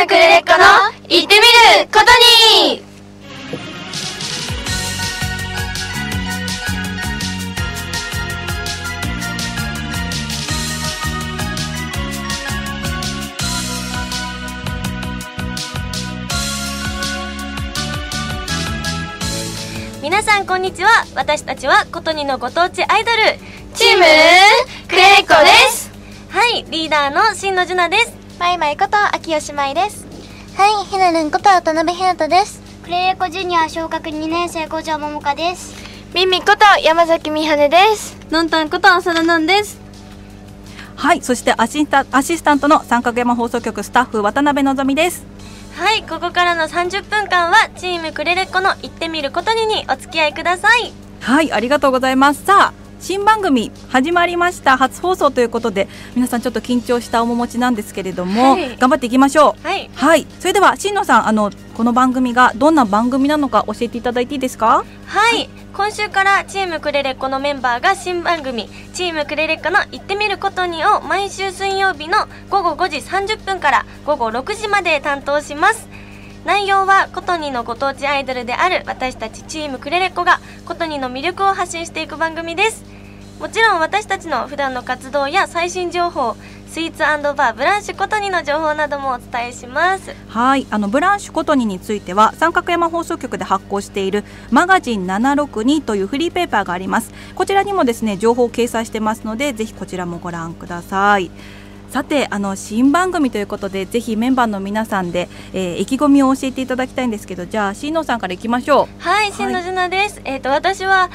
FM クルレッコの「行ってみることに」。皆さんこんにちは。私たちはことにのご当地アイドルチームクルレッコです。はい、リーダーの新野樹奈です。まいまいこと秋吉まいです。はい、ひなるんこと渡辺ひなたです。クルレッコジュニア昇格2年生五条桃香です。みみこと山崎みはねです。のんたんこと浅田なんです。はい、そしてアシスタントの三角山放送局スタッフ渡辺のぞみです。はい、ここからの30分間はチームクルレッコの行ってみることにお付き合いください。はい、ありがとうございます。さあ、新番組始まりました。初放送ということで皆さんちょっと緊張した面持ちなんですけれども、はい、頑張っていきましょう。はい、はい、それでは新野さん、この番組がどんな番組なのか教えていただいていいですか？はい、はい、今週からチームクルレッコのメンバーが新番組チームクルレッコの行ってみることにを毎週水曜日の午後5時30分から午後6時まで担当します。内容はことにのご当地アイドルである私たちチームクルレッコがことにの魅力を発信していく番組です。もちろん私たちの普段の活動や最新情報、スイーツ&バーブランシュことにの情報などもお伝えします。はい、ブランシュことにについては三角山放送局で発行しているマガジン762というフリーペーパーがあります。こちらにもですね、情報を掲載してますので、ぜひこちらもご覧ください。さて、新番組ということで、ぜひメンバーの皆さんで、意気込みを教えていただきたいんですけど、じゃあ新野さんからいきましょう。はい、新野樹奈です。私は、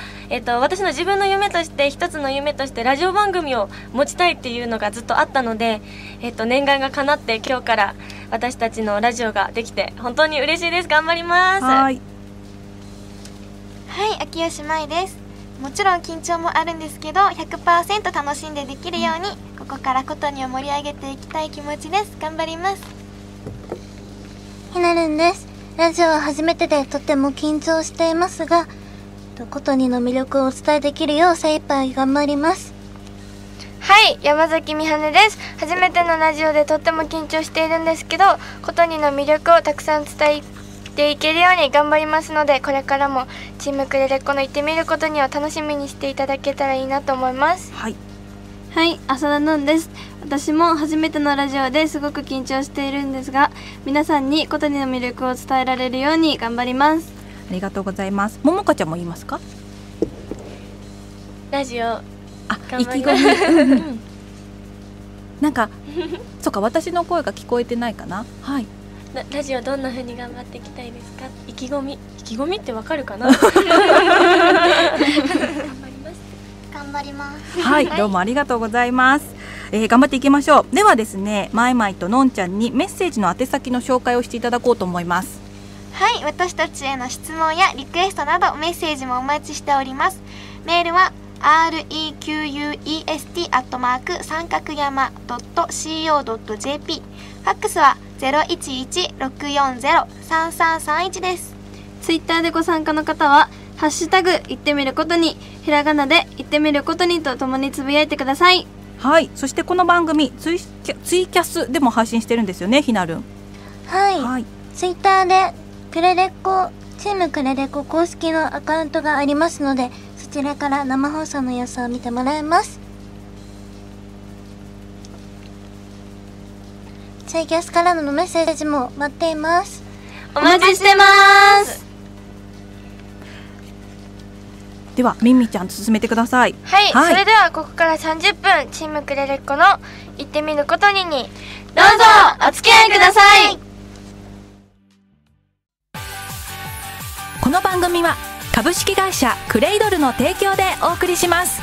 私の自分の夢として、一つの夢としてラジオ番組を持ちたいっていうのがずっとあったので、念願が叶って今日から私たちのラジオができて本当に嬉しいです。頑張ります。はい、はい、秋吉まいです。もちろん緊張もあるんですけど 100% 楽しんでできるように、ここからことにを盛り上げていきたい気持ちです。頑張ります。ひなるんです。ラジオは初めてでとても緊張していますが、ことにの魅力をお伝えできるよう精一杯頑張ります。はい、山崎みはねです。初めてのラジオでとっても緊張しているんですけど、ことにの魅力をたくさん伝えていけるように頑張りますので、これからもチームクルレッコの行ってみることにを楽しみにしていただけたらいいなと思います。はい、はい、浅田のんです。私も初めてのラジオですごく緊張しているんですが、皆さんにことにの魅力を伝えられるように頑張ります。ありがとうございます。ももかちゃんも言いますか？ラジオ意気込みなんかそうか、私の声が聞こえてないかな。はい、ラジオどんな風に頑張っていきたいですか？意気込みってわかるかな？頑張ります。頑張ります。はい、どうもありがとうございます。頑張っていきましょう。ではですね、まいまいとのんちゃんにメッセージの宛先の紹介をしていただこうと思います。はい、私たちへの質問やリクエストなどメッセージもお待ちしております。メールは request@三角山.co.jp、 ファックスは011-640-3331 です。ツイッターでご参加の方はハッシュタグ行ってみることに、ひらがなで行ってみることにとともにつぶやいてください。はい、そしてこの番組ツイキャスでも配信してるんですよね、ひなるん。はい、はい、ツイッターでチームクルレッコ公式のアカウントがありますので、そちらから生放送の様子を見てもらえます。ツイキャスからのメッセージも待っています。お待ちしてます。ではみみちゃん、進めてください。はい、はい、それではここから30分、チームクルレッコの行ってみることにどうぞお付き合いください。この番組は株式会社クレイドルの提供でお送りします。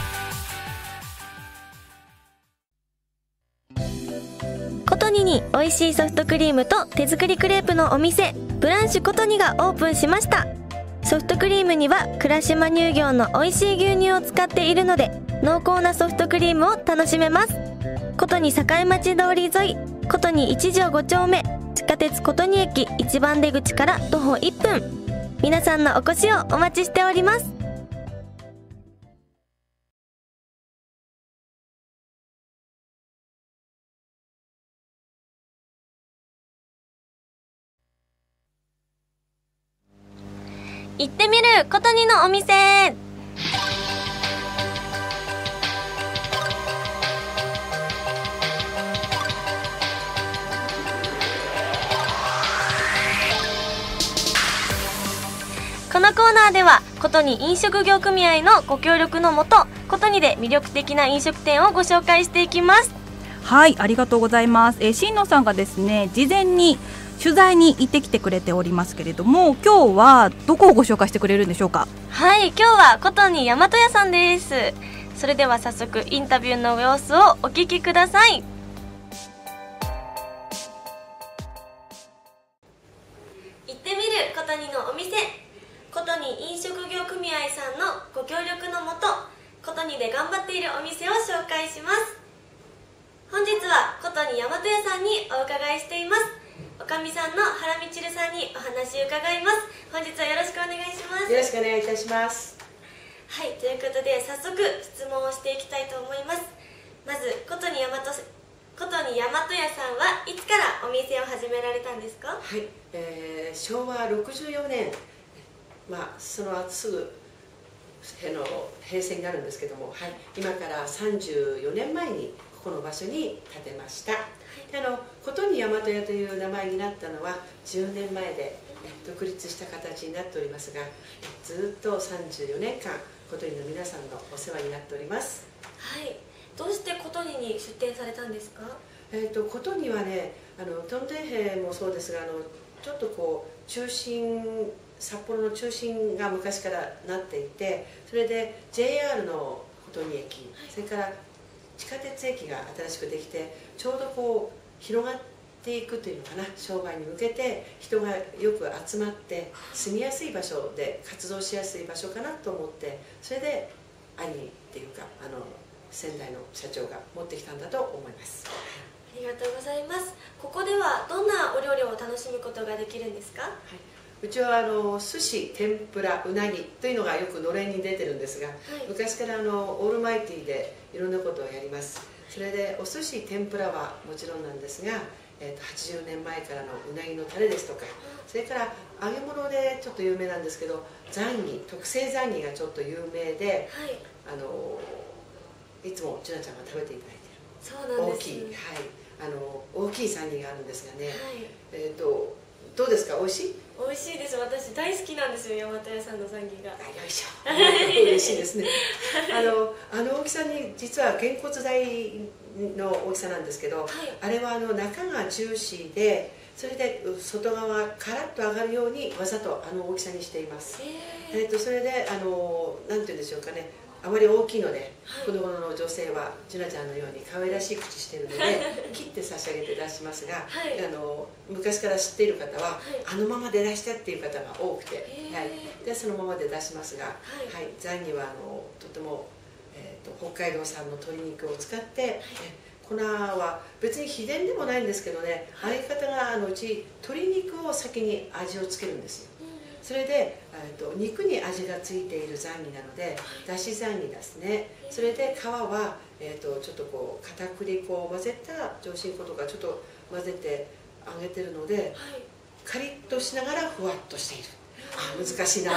ことにに美味しいソフトクリームと手作りクレープのお店、ブランシュことにがオープンしました。ソフトクリームには倉島乳業の美味しい牛乳を使っているので、濃厚なソフトクリームを楽しめます。ことに境町通り沿い、ことに1条5丁目、地下鉄ことに駅1番出口から徒歩1分、皆さんのお越しをお待ちしております。行ってみることにのお店。このコーナーではことに飲食業組合のご協力のもと、ことにで魅力的な飲食店をご紹介していきます。はい、ありがとうございます。新野さんがですね、事前に取材に行ってきてくれておりますけれども、今日はどこをご紹介してくれるんでしょうか。はい、今日はことに大和屋さんです。それでは早速インタビューの様子をお聞きください。行ってみることにのお店。ことに飲食業組合さんのご協力のもと、ことにで頑張っているお店を紹介します。本日はことに大和屋さんにお伺いしています。おかみさんの原みちるさんにお話を伺います。本日はよろしくお願いします。よろしくお願いいたします。はい、ということで早速質問をしていきたいと思います。まずことに大和屋さんはいつからお店を始められたんですか。はい、昭和64年、その後すぐ平成になるんですけども、はい、今から34年前にこの場所に建てました。ことに大和屋という名前になったのは10年前で独立した形になっておりますが、ずっと34年間ことにの皆さんのお世話になっております。はい、どうしてことにに出店されたんですか。ことにはね、トンテンヘもそうですが、ちょっとこう札幌の中心が昔からなっていて、それで JR のことに駅、はい、それから地下鉄駅が新しくできて、ちょうどこう広がっていくというのかな、商売に向けて人がよく集まって住みやすい場所で活動しやすい場所かなと思って、それで兄っていうか仙台の社長が持ってきたんだと思います。ありがとうございます。ここではどんなお料理を楽しむことができるんですか。はい、うちは寿司、天ぷら、うなぎというのがよくのれんに出てるんですが、はい、昔からオールマイティでいろんなことをやります。それでお寿司、天ぷらはもちろんなんですが、80年前からのうなぎのタレですとか、それから揚げ物でちょっと有名なんですけど、特製ザンギがちょっと有名で、はい、いつもちなちゃんが食べていただいてる、そうなんですね、大きいザンギがあるんですがね、はい、どうですか、美味しい？美味しいです。私大好きなんですよ、大和屋さんのザンギが。よいしょ、嬉しいですね。大きさに、実はげんこつ大の大きさなんですけど、はい、あれは中がジューシーで、それで外側カラッと揚がるようにわざと大きさにしています。それでなんていうんでしょうかね、あまり大きいので、子供の女性はジュナちゃんのように可愛らしい口してるので切って差し上げて出しますが、はい、昔から知っている方は、はい、ままで出したっていう方が多くて、はい、でそのままで出しますが、はいはい、ザンギはとても、北海道産の鶏肉を使って、はい、粉は別に秘伝でもないんですけどね、はい、相方がうち鶏肉を先に味をつけるんですよ。それで肉に味がついているザンギなので、だしザンギですね。それで皮は、ちょっとこう片栗粉を混ぜた上新粉とかちょっと混ぜて揚げてるので、はい、カリッとしながらふわっとしている。難しいな。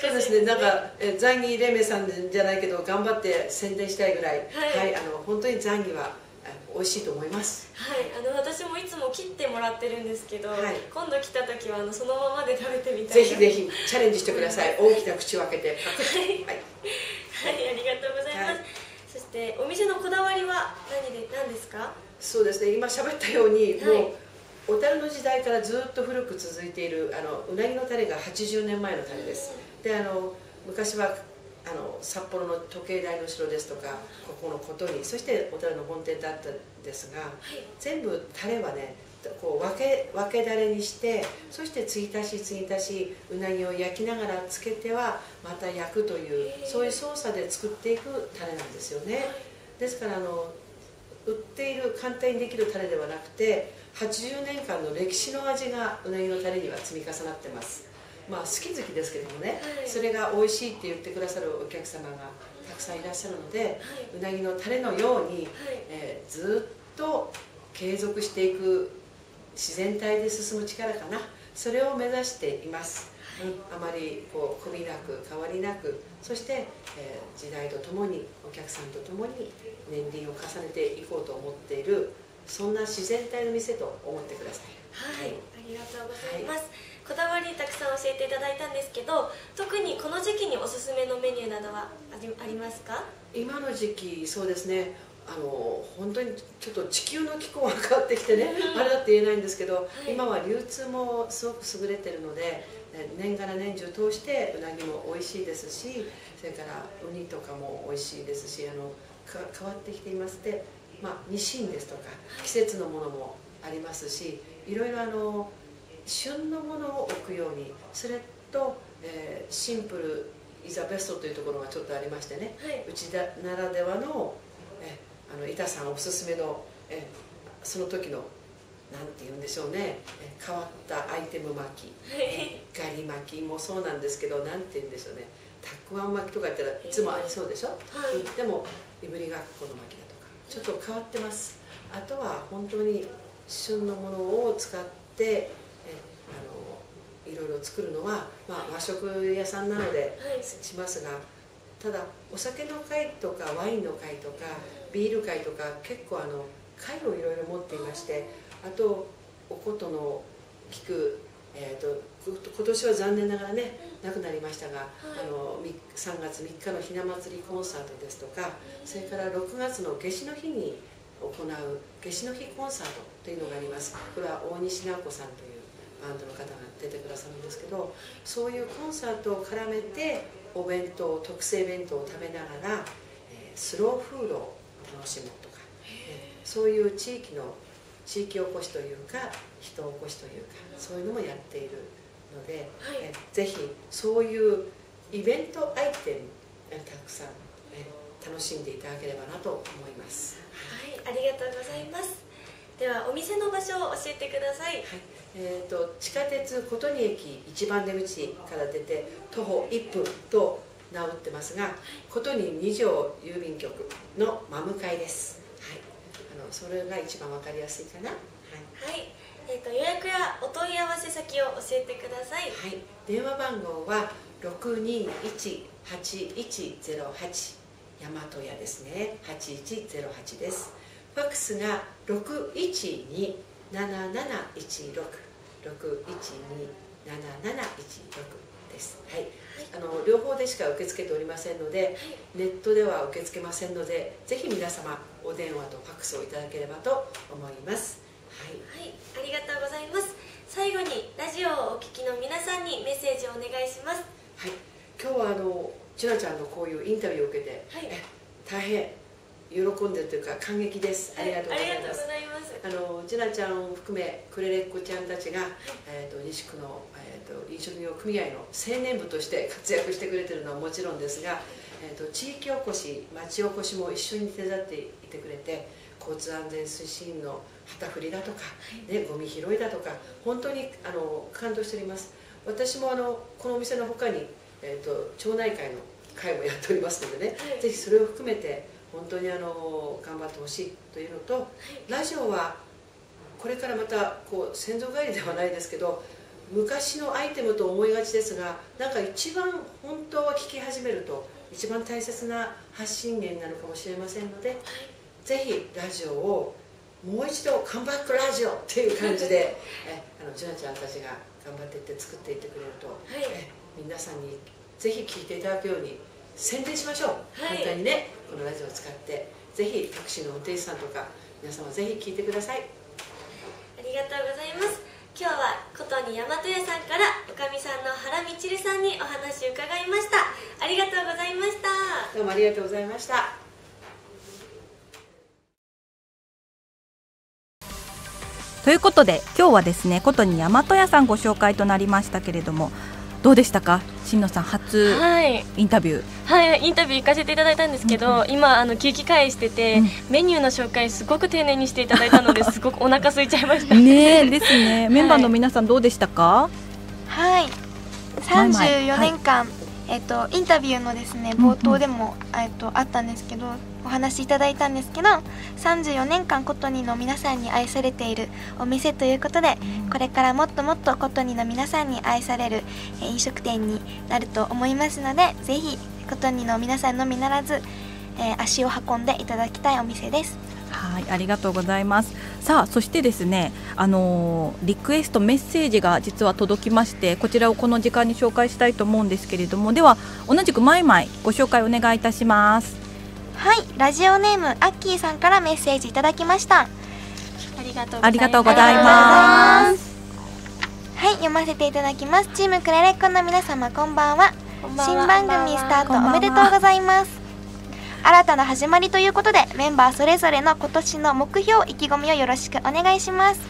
そうですね。なんかザンギ黎明さんじゃないけど頑張って宣伝したいぐらい。はい、はい、本当にザンギは美味しいと思います。はい、私もいつも切ってもらってるんですけど、はい、今度来た時はそのままで食べてみたい。ぜひぜひチャレンジしてください。大きな口を開けてパクッと。はい、はい、ありがとうございます、はい、そしてお店のこだわりは何ですか。そうですね、今喋ったように、はい、もう小樽の時代からずっと古く続いているうなぎのタレが80年前のタレです。で昔は札幌の時計台の城ですとか、ここのことに、そして小樽の本店だったんですが、はい、全部タレはね、こう分けだれにして、そして継ぎ足し継ぎ足し、うなぎを焼きながらつけてはまた焼くという、そういう操作で作っていくタレなんですよね、はい、ですから売っている簡単にできるタレではなくて、80年間の歴史の味がうなぎのタレには積み重なってます。好き好きですけどもね、はい、それが美味しいって言ってくださるお客様がたくさんいらっしゃるので、はい、うなぎのタレのように、はい、ずっと継続していく自然体で進む力かな、それを目指しています、はい、あまりこうこびなく変わりなく、そして、時代とともにお客さんとともに年輪を重ねていこうと思っている、そんな自然体の店と思ってください。はい、ありがとうございます、はい、こだわりたくさん教えていただいたんですけど、特にこの時期におすすめのメニューなどはありますか？今の時期、そうですね、本当にちょっと地球の気候が変わってきてね、あれだって言えないんですけど、はい、今は流通もすごく優れてるので、年がら年中通してうなぎも美味しいですし、それからウニとかも美味しいですし、変わってきていまして、ニシンですとか季節のものもありますし、いろいろ旬のものを置くように、それと、シンプルイザベストというところがちょっとありましてね、はい、うちならではの板さんおすすめのその時のなんて言うんでしょうね、変わったアイテム巻き、ガリ巻きもそうなんですけど、なんて言うんでしょうね、たくあん巻きとか言ったらいつもありそうでしょ、はい、でもいぶりがっこの巻きだとかちょっと変わってます。あとは本当に旬のものを使っていろいろ作るのは、和食屋さんなのでしますが、ただお酒の会とかワインの会とかビール会とか結構会をいろいろ持っていまして、あとおことの聞く、今年は残念ながらね亡くなりましたが、3月3日のひな祭りコンサートですとか、それから6月の夏至の日に行う夏至の日コンサートというのがあります。これは大西直子さんというバンドの方が出てくださるんですけど、そういうコンサートを絡めてお弁当、特製弁当を食べながらスローフードを楽しむとか、そういう地域おこしというか人おこしというか、そういうのもやっているので、ぜひそういうイベントアイテムたくさん楽しんでいただければなと思います。はい、ありがとうございます。ではお店の場所を教えてください。はい、地下鉄琴似駅1番出口から出て徒歩1分と名を打ってますが、琴似2条郵便局の真向かいです。はい、それが一番わかりやすいかな。はい。はい、予約やお問い合わせ先を教えてください。はい、電話番号は6218108大和屋ですね。8108です。ファックスが6127716です。はい。両方でしか受け付けておりませんので、ネットでは受け付けませんので、ぜひ皆様お電話とファックスをいただければと思います。はい。はい、ありがとうございます。最後にラジオをお聞きの皆さんにメッセージをお願いします。はい。今日はちなちゃんのこういうインタビューを受けて、大変喜んでるというか感激です。ありがとうございます。ちなちゃんを含めクレレッコちゃんたちが、西区の、飲食業組合の青年部として活躍してくれてるのはもちろんですが、地域おこし町おこしも一緒に手伝っていてくれて、交通安全推進の旗振りだとか、ね、ゴミ拾いだとか本当に感動しております。私もこのお店のほかに、町内会の会もやっておりますのでね、ぜひそれを含めて本当に頑張ってほしいというのと、ラジオはこれからまたこう先祖返りではないですけど、昔のアイテムと思いがちですが、なんか一番本当は聞き始めると一番大切な発信源なのかもしれませんので、ぜひラジオをもう一度カムバックラジオっていう感じでちなちゃんたちが頑張っていって作っていってくれると、皆さんにぜひ聞いていただくように宣伝しましょう。簡単にね、このラジオを使ってぜひタクシーの運転手さんとか皆様ぜひ聞いてください。ありがとうございます。今日は琴似大和屋さんからおかみさんの原みちるさんにお話を伺いました。ありがとうございました。どうもありがとうございました。ということで今日はですね、琴似大和屋さんご紹介となりましたけれども、どうでしたか、新野さん初インタビュー。はい、インタビュー行かせていただいたんですけど、今休憩会してて、メニューの紹介すごく丁寧にしていただいたので、すごくお腹空いちゃいました。ねえ、ですね。メンバーの皆さんどうでしたか。はい、34年間インタビューのですね冒頭でも、あったんですけどお話いただいたんですけど、34年間コトニーの皆さんに愛されているお店ということで、これからもっともっとコトニーの皆さんに愛される飲食店になると思いますので、ぜひコトニーの皆さんのみならず、足を運んでいただきたいお店です。はい、ありがとうございます。さあ、そしてですね、リクエストメッセージが実は届きまして、こちらをこの時間に紹介したいと思うんですけれども、では同じくまいまいご紹介お願いいたします。はい、ラジオネームアッキーさんからメッセージいただきました。ありがとうございます。はい、読ませていただきます。チームクレレッコの皆様こんばんは。新番組スタートおめでとうございます。新たな始まりということで、メンバーそれぞれの今年の目標、意気込みをよろしくお願いします。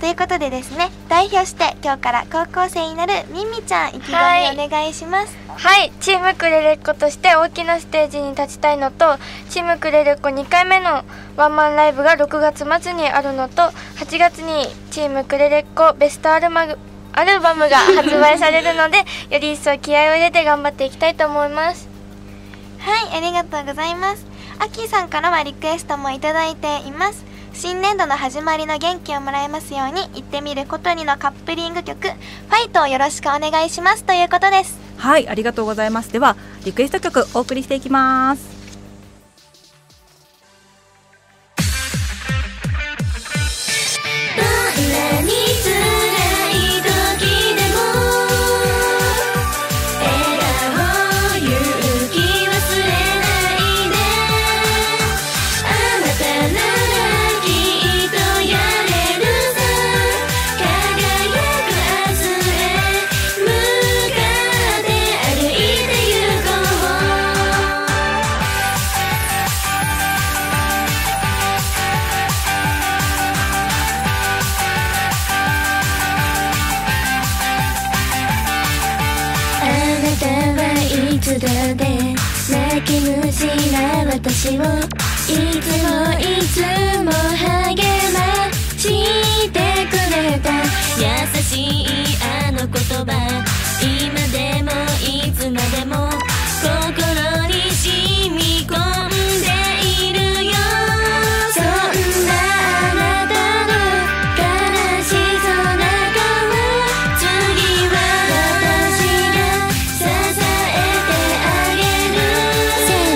ということでですね、代表して今日から高校生になるみみちゃん、意気込みお願いします。はい、チームクレレッコとして大きなステージに立ちたいのと、チームクレレッコ2回目のワンマンライブが6月末にあるのと、8月にチームクレレッコベストアルバムが発売されるのでより一層気合を入れて頑張っていきたいと思います。はい、ありがとうございます。アキさんからはリクエストもいただいています。新年度の始まりの元気をもらえますように、行ってみることにのカップリング曲ファイトをよろしくお願いしますということです。はい、ありがとうございます。ではリクエスト曲お送りしていきます。私をいつもいつも励ましてくれた、優しいあの言葉、今でもいつまでも心に染み込んでいるよ。そんなあなたの悲しさの中は、次は私が支えてあげる。せーの、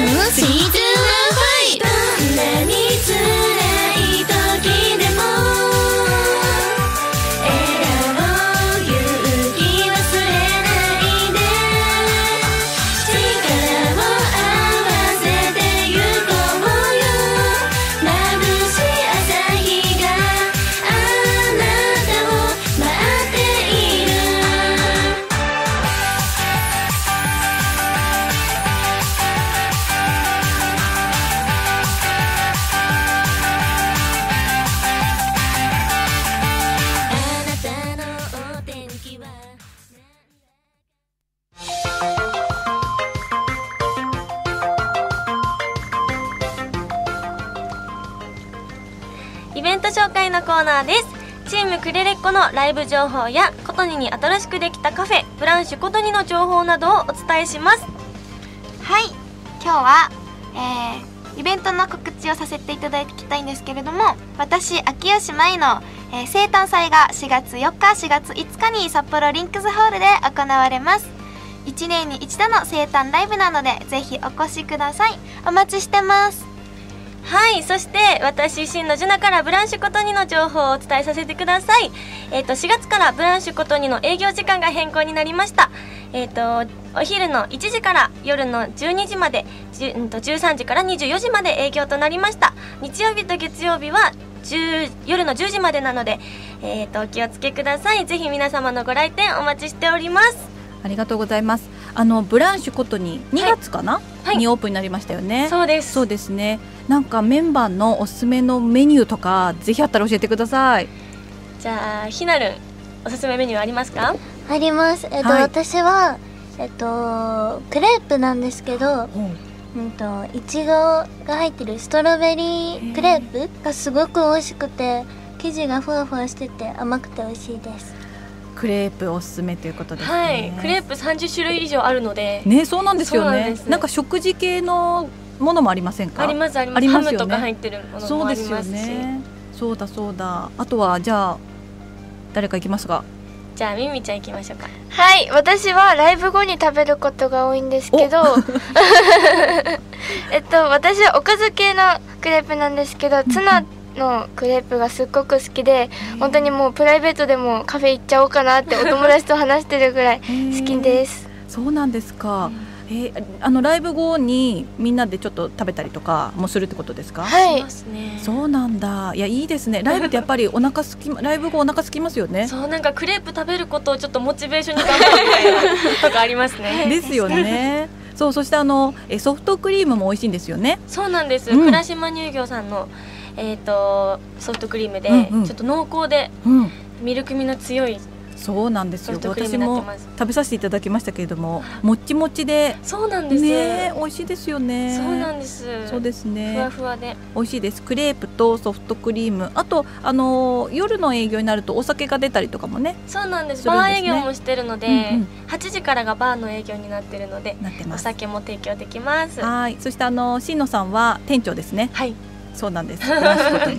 チームクレレッコのライブ情報やコトニに新しくできたカフェブランシュコトニの情報などをお伝えします。はい、今日は、イベントの告知をさせていただきたいんですけれども、私秋吉舞の、生誕祭が4月4日4月5日に札幌リンクスホールで行われます。1年に一度の生誕ライブなので、ぜひお越しください。お待ちしてます。はい、そして私真野樹奈からブランシュコトニの情報をお伝えさせてください。4月からブランシュコトニの営業時間が変更になりました。お昼の1時から夜の12時まで、13時から24時まで営業となりました。日曜日と月曜日は夜の10時までなので、お気をつけください。ぜひ皆様のご来店お待ちしております。ありがとうございます。ブランシュことに2月かな、はい、にオープンになりましたよね。そうです、そうですね。なんかメンバーのおすすめのメニューとかぜひあったら教えてください。じゃあひなるん、おすすめメニューありますか？あります。はい、私はクレープなんですけど、いちごが入ってるストロベリークレープがすごく美味しくて、生地がふわふわしてて甘くて美味しいです。クレープおすすめということですね。はい、クレープ30種類以上あるのでね。そうなんですよね。 なんか食事系のものもありませんか？あります、あります。ハムとか入ってるものもありますし。そうだそうだ。あとはじゃあ誰か行きますか？じゃあミミちゃん行きましょうか。はい、私はライブ後に食べることが多いんですけど私はおかず系のクレープなんですけど、ツナのクレープがすっごく好きで、本当にもうプライベートでもカフェ行っちゃおうかなってお友達と話してるぐらい好きです。そうなんですか。ライブ後にみんなでちょっと食べたりとかもするってことですか？はい、そうなんだ。いや、いいですね。ライブってやっぱりライブ後お腹すきますよね。そう、なんかクレープ食べることをちょっとモチベーションに頑張るみたいなとかありますね。ですよね。そう、そしてソフトクリームも美味しいんですよね。そうなんです。倉島乳業さんのソフトクリームでちょっと濃厚でミルク味の強い。そうなんですよ。私も食べさせていただきましたけれども、もちもちで、そうなんですね。美味しいですよね。そうなんです。そうですね。ふわふわで美味しいです。クレープとソフトクリーム、あと夜の営業になるとお酒が出たりとかもね。そうなんです。バー営業もしてるので、8時からがバーの営業になってるので、お酒も提供できます。はい。そしてしんのさんは店長ですね。はい。そうなんです。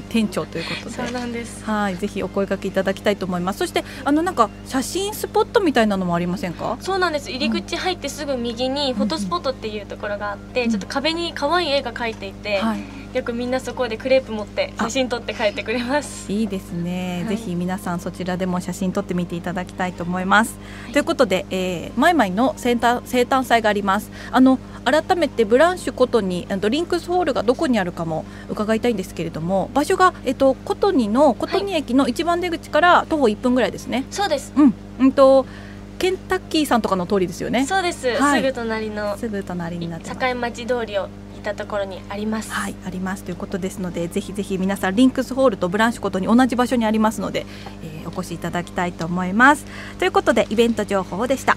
店長ということで、そうなんです。はい、ぜひお声掛けいただきたいと思います。そしてなんか写真スポットみたいなのもありませんか？そうなんです。入り口入ってすぐ右にフォトスポットっていうところがあって、ちょっと壁に可愛い絵が描いていて、よくみんなそこでクレープ持って写真撮って帰ってくれます。いいですね。ぜひ皆さんそちらでも写真撮ってみていただきたいと思います。ということで、マイマイの生誕祭があります。改めてブランシュことにドリンクスホールがどこにあるかも伺いたいんですけれども、場所がことに駅の一番出口から徒歩1分ぐらいですね。そうです。ケンタッキーさんとかの通りですよね。そうです。すぐ隣の境町通りを行ったところにあります。はい、ありますということですので、ぜひぜひ皆さんリンクスホールとブランシュことに同じ場所にありますので、お越しいただきたいと思います。ということでイベント情報でした。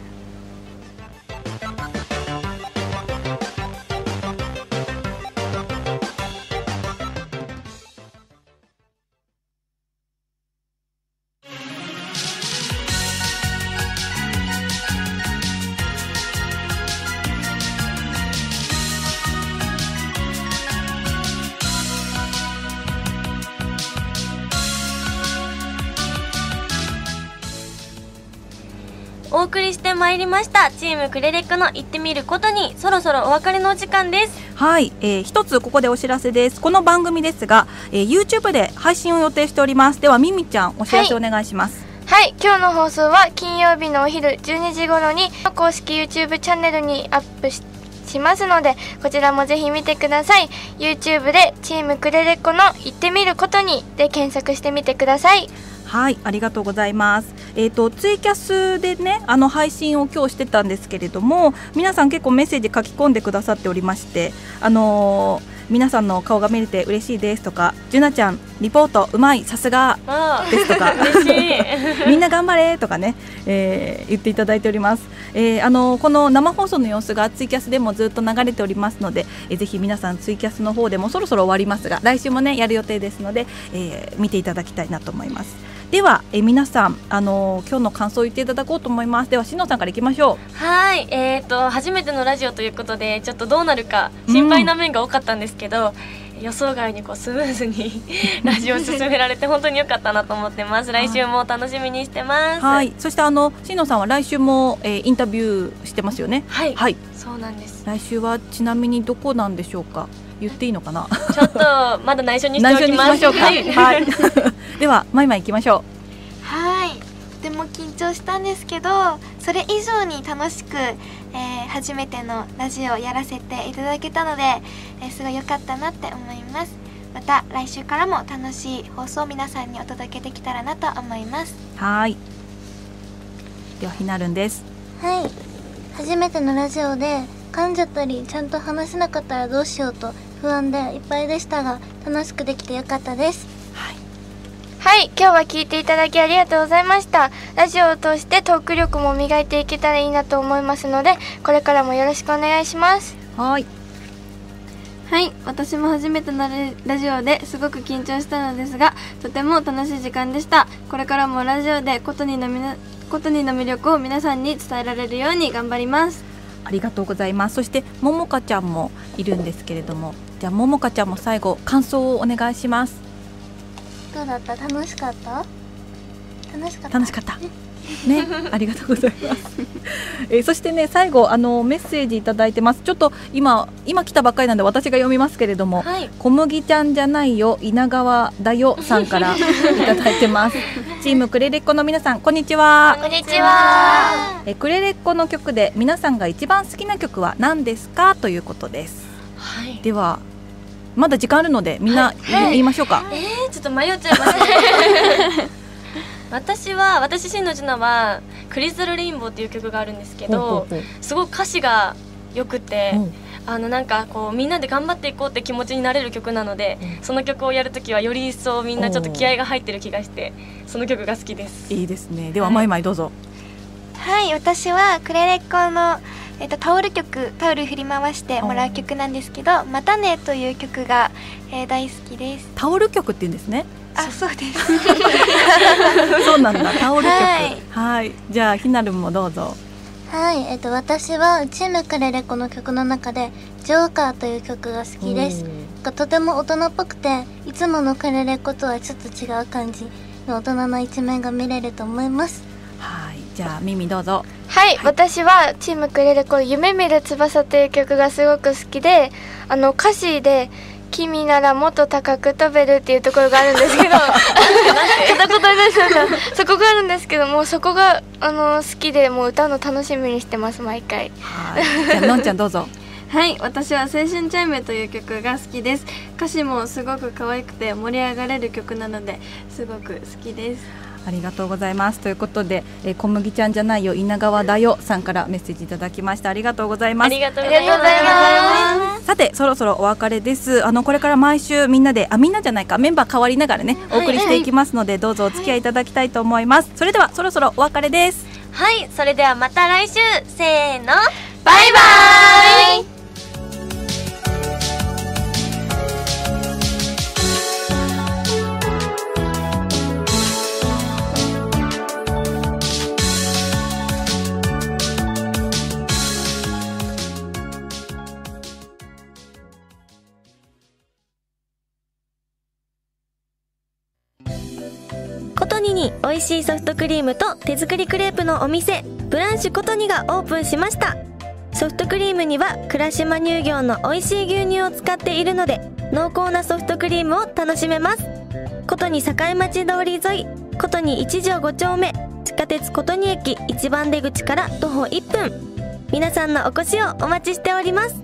お送りしてまいりましたチームクレレックの言ってみることに、そろそろお別れのお時間です。はい、一つここでお知らせです。この番組ですが、YouTube で配信を予定しております。ではミミちゃん、お知らせお願いします。はい、今日の放送は金曜日のお昼12時頃に公式 YouTube チャンネルにアップしますので、こちらもぜひ見てください。 YouTube でチームクレレックの言ってみることにで検索してみてください。はい、ありがとうございます。ツイキャスでね、配信を今日してたんですけれども、皆さん結構メッセージ書き込んでくださっておりまして、皆さんの顔が見れて嬉しいですとか、じゅなちゃんリポートうまいさすがですとかみんな頑張れとかね、言っていただいております。この生放送の様子がツイキャスでもずっと流れておりますので、ぜひ皆さんツイキャスの方でもそろそろ終わりますが、来週もねやる予定ですので、見ていただきたいなと思います。では皆さん、今日の感想を言っていただこうと思います。ではしのさんからいきましょう。はい、初めてのラジオということでちょっとどうなるか心配な面が多かったんですけど、予想外にこうスムーズにラジオを進められて本当に良かったなと思ってます。来週も楽しみにしてます。はい、そしてしのさんは来週も、インタビューしてますよね。はい、はい、そうなんです。来週はちなみにどこなんでしょうか？言っていいのかな？ちょっとまだ内緒にしておきます。内緒にしましょうか。はい。ではマイマイ行きましょう。はい。とても緊張したんですけど、それ以上に楽しく、初めてのラジオをやらせていただけたので、すごい良かったなって思います。また来週からも楽しい放送を皆さんにお届けできたらなと思います。はい。ではひなるんです。はい。初めてのラジオで噛んじゃったりちゃんと話せなかったらどうしようと不安でいっぱいでしたが、楽しくできてよかったです。はい、はい、今日は聞いていただきありがとうございました。ラジオを通してトーク力も磨いていけたらいいなと思いますので、これからもよろしくお願いします。はい、はい、私も初めてのラジオですごく緊張したのですが、とても楽しい時間でした。これからもラジオでことにのみなことにの魅力を皆さんに伝えられるように頑張ります。ありがとうございます。そしてももかちゃんもいるんですけれども、じゃあももかちゃんも最後感想をお願いします。どうだった？楽しかった？楽しかったね、ありがとうございますそしてね、最後メッセージいただいてます。ちょっと今来たばっかりなんで私が読みますけれども、はい、小麦ちゃんじゃないよ稲川だよさんからいただいてますチームクレレッコの皆さん、こんにちは。こんにちは。クレレッコの曲で皆さんが一番好きな曲は何ですかということです、はい、ではまだ時間あるのでみんな、はい、言いましょうか、はい、ちょっと迷っちゃいますね私真のジュナはクリスタルレインボーっていう曲があるんですけど、すごく歌詞がよくて、なんかこうみんなで頑張っていこうって気持ちになれる曲なので、その曲をやるときはより一層みんなちょっと気合が入ってる気がして、その曲が好きです。いいですね。ではまいまいどうぞ。はい、私はクレレッコのタオル振り回してもらう曲なんですけど、またねという曲が大好きです。タオル曲って言うんですね。あ、そうですそうなんだ、タオル曲。はい、はい、じゃあひなるもどうぞ。はい、私はチームクレレコの曲の中でジョーカーという曲が好きです。とても大人っぽくて、いつものクレレコとはちょっと違う感じの大人の一面が見れると思います。はい、じゃあミミどうぞ。はい、私はチームクレレコ夢見る翼という曲がすごく好きで、歌詞で君ならもっと高く飛べるっていうところがあるんですけどそこがあるんですけども、そこが好きで、もう歌うの楽しみにしてます、毎回。じゃあのんちゃんどうぞはい、私は青春チャイムという曲が好きです。歌詞もすごく可愛くて盛り上がれる曲なので、すごく好きです。ありがとうございます。ということで、小麦ちゃんじゃないよ稲川だよさんからメッセージいただきました。ありがとうございます。ありがとうございます。さて、そろそろお別れです。これから毎週みんなでメンバー変わりながらね、お送りしていきますので、どうぞお付き合いいただきたいと思います。それではそろそろお別れです。はい、それではまた来週、せーの、バイバイ。美味しいソフトクリームと手作りクレープのお店、ブランシュことにがオープンしました。ソフトクリームには倉島乳業の美味しい牛乳を使っているので、濃厚なソフトクリームを楽しめます。ことに堺町通り沿い、ことに1条5丁目、地下鉄ことに駅1番出口から徒歩1分、皆さんのお越しをお待ちしております。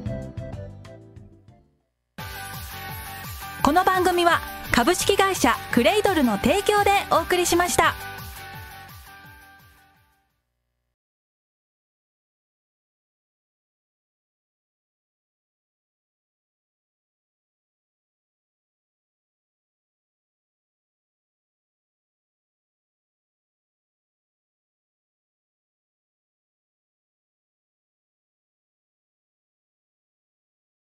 この番組は株式会社クレイドルの提供でお送りしました。